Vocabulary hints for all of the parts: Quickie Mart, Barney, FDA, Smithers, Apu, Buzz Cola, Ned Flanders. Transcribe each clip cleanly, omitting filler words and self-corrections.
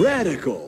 Radical!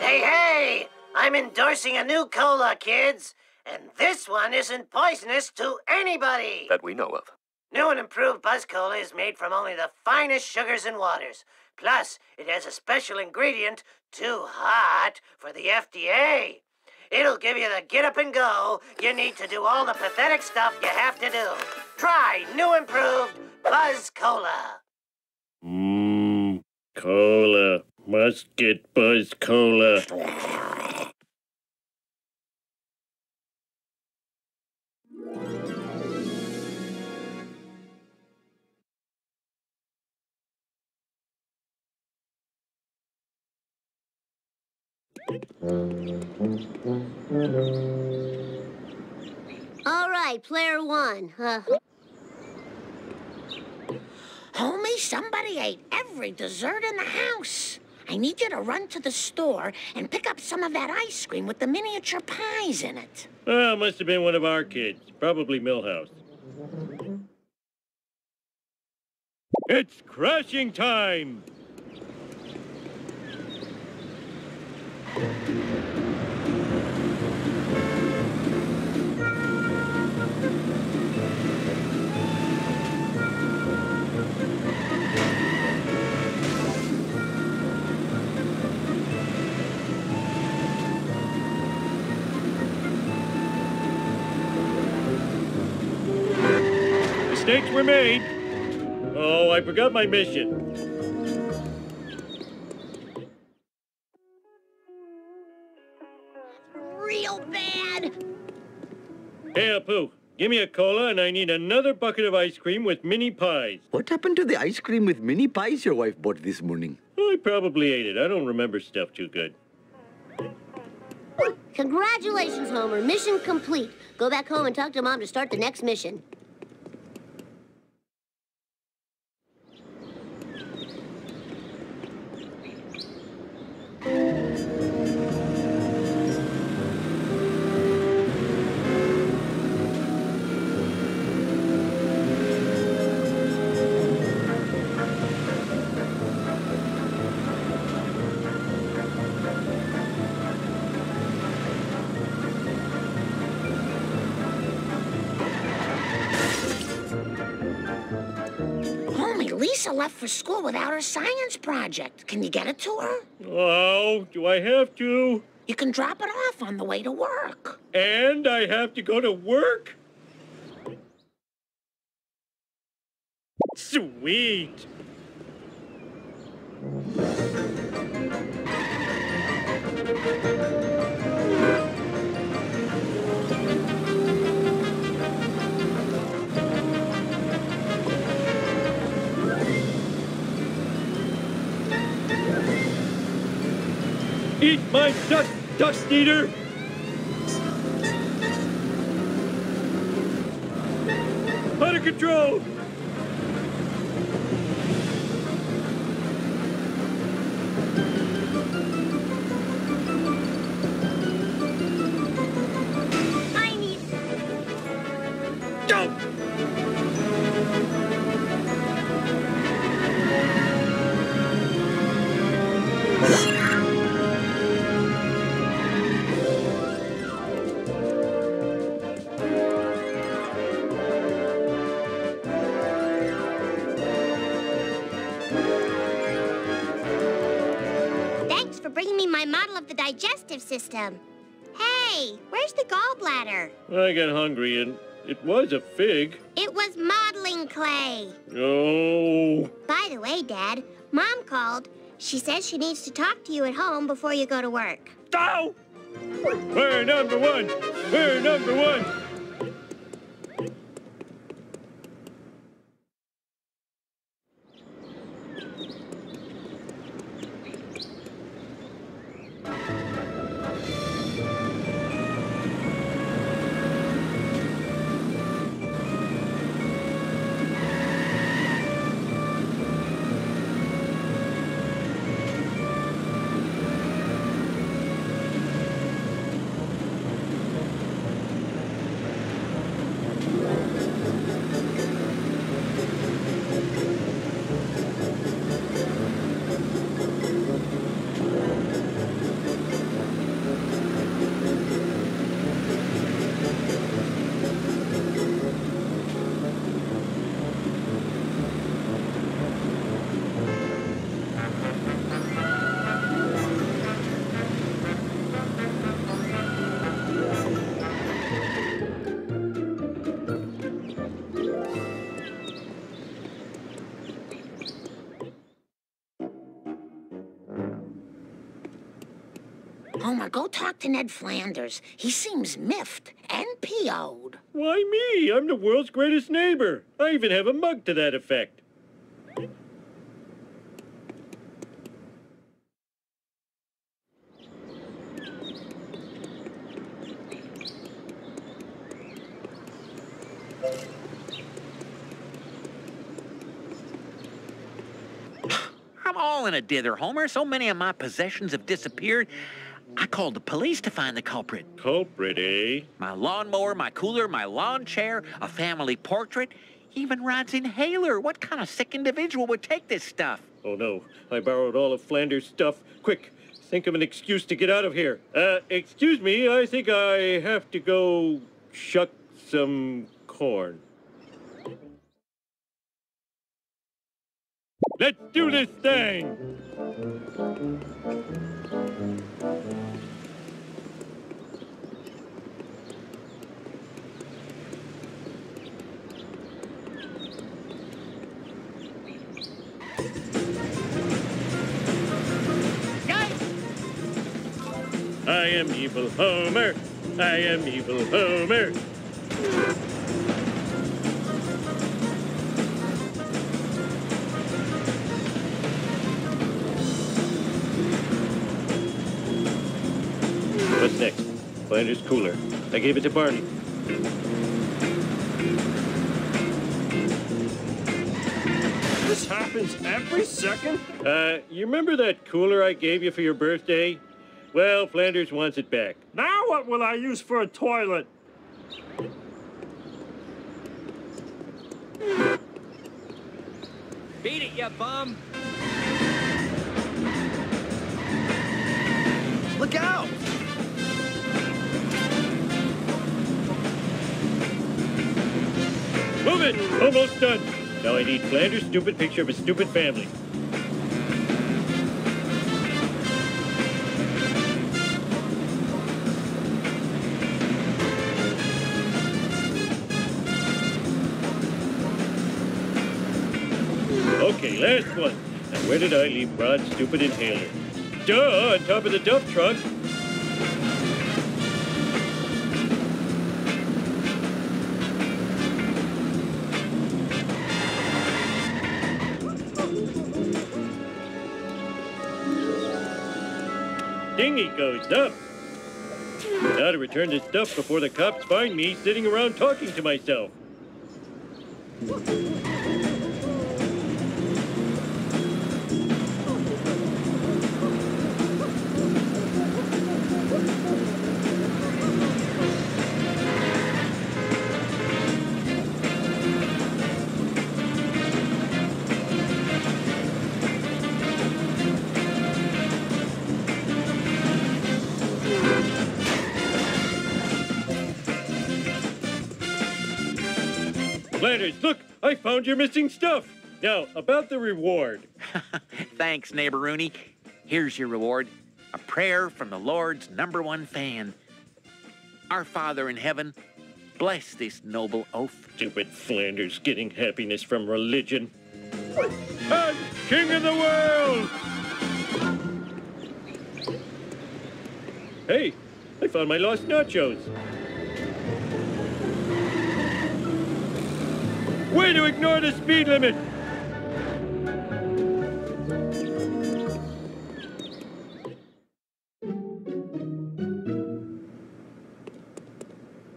Hey, hey! I'm endorsing a new cola, kids. And this one isn't poisonous to anybody. That we know of. New and improved Buzz Cola is made from only the finest sugars and waters. Plus, it has a special ingredient, too hot, for the FDA. It'll give you the get-up-and-go you need to do all the pathetic stuff you have to do. Try new improved Buzz Cola. Cola. Must get Buzz Cola. All right, player one. Homie, somebody ate every dessert in the house. I need you to run to the store and pick up some of that ice cream with the miniature pies in it. Well, it must have been one of our kids. Probably Millhouse. It's crashing time! Mistakes were made. Oh, I forgot my mission. Real bad. Hey, Apu, give me a cola and I need another bucket of ice cream with mini pies. What happened to the ice cream with mini pies your wife bought this morning? Well, I probably ate it. I don't remember stuff too good. Congratulations, Homer. Mission complete. Go back home and talk to Mom to start the next mission. Lisa left for school without her science project. Can you get it to her? Oh, do I have to? You can drop it off on the way to work. And I have to go to work? Sweet. Eat my dust eater! Under control! Digestive system. Hey, where's the gallbladder? I got hungry and it was a fig. It was modeling clay. Oh. By the way, Dad, Mom called. She says she needs to talk to you at home before you go to work. Oh! We're number one. We're number one. Homer, go talk to Ned Flanders. He seems miffed and PO'd. Why me? I'm the world's greatest neighbor. I even have a mug to that effect. I'm all in a dither, Homer. So many of my possessions have disappeared. I called the police to find the culprit. Culprit, eh? My lawnmower, my cooler, my lawn chair, a family portrait, even Rod's inhaler. What kind of sick individual would take this stuff? Oh, no. I borrowed all of Flanders' stuff. Quick, think of an excuse to get out of here. Excuse me, I think I have to go shuck some corn. Let's do this thing! I am evil Homer. I am evil Homer. What's next? Flanders' cooler. I gave it to Barney. This happens every second? You remember that cooler I gave you for your birthday? Well, Flanders wants it back. Now what will I use for a toilet? Beat it, you bum! Look out! Move it! Almost done! Now I need Flanders' stupid picture of his stupid family. Last one. Now, where did I leave Rod's stupid inhaler? Duh, on top of the dump truck. dinghy goes up. Gotta return this stuff before the cops find me sitting around talking to myself. Flanders, look, I found your missing stuff. Now, about the reward. Thanks, neighbor Rooney. Here's your reward, a prayer from the Lord's #1 fan. Our Father in heaven, bless this noble oaf. Stupid Flanders getting happiness from religion. I'm king of the world! Hey, I found my lost nachos. Way to ignore the speed limit!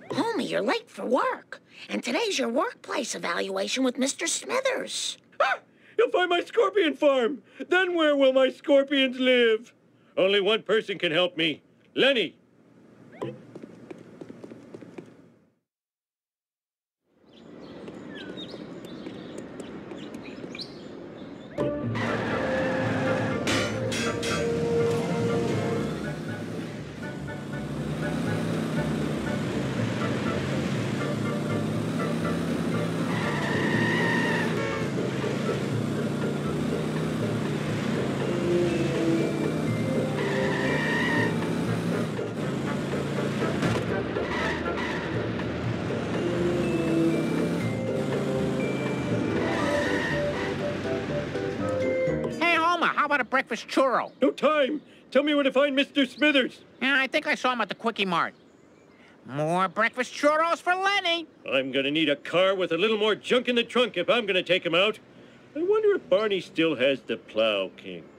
Homie, you're late for work. And today's your workplace evaluation with Mr. Smithers. Ah! You'll find my scorpion farm! Then where will my scorpions live? Only one person can help me. Lenny! A breakfast churro. No time. Tell me where to find Mr. Smithers. Yeah, I think I saw him at the Quickie Mart. More breakfast churros for Lenny. I'm gonna need a car with a little more junk in the trunk if I'm gonna take him out. I wonder if Barney still has the plow king.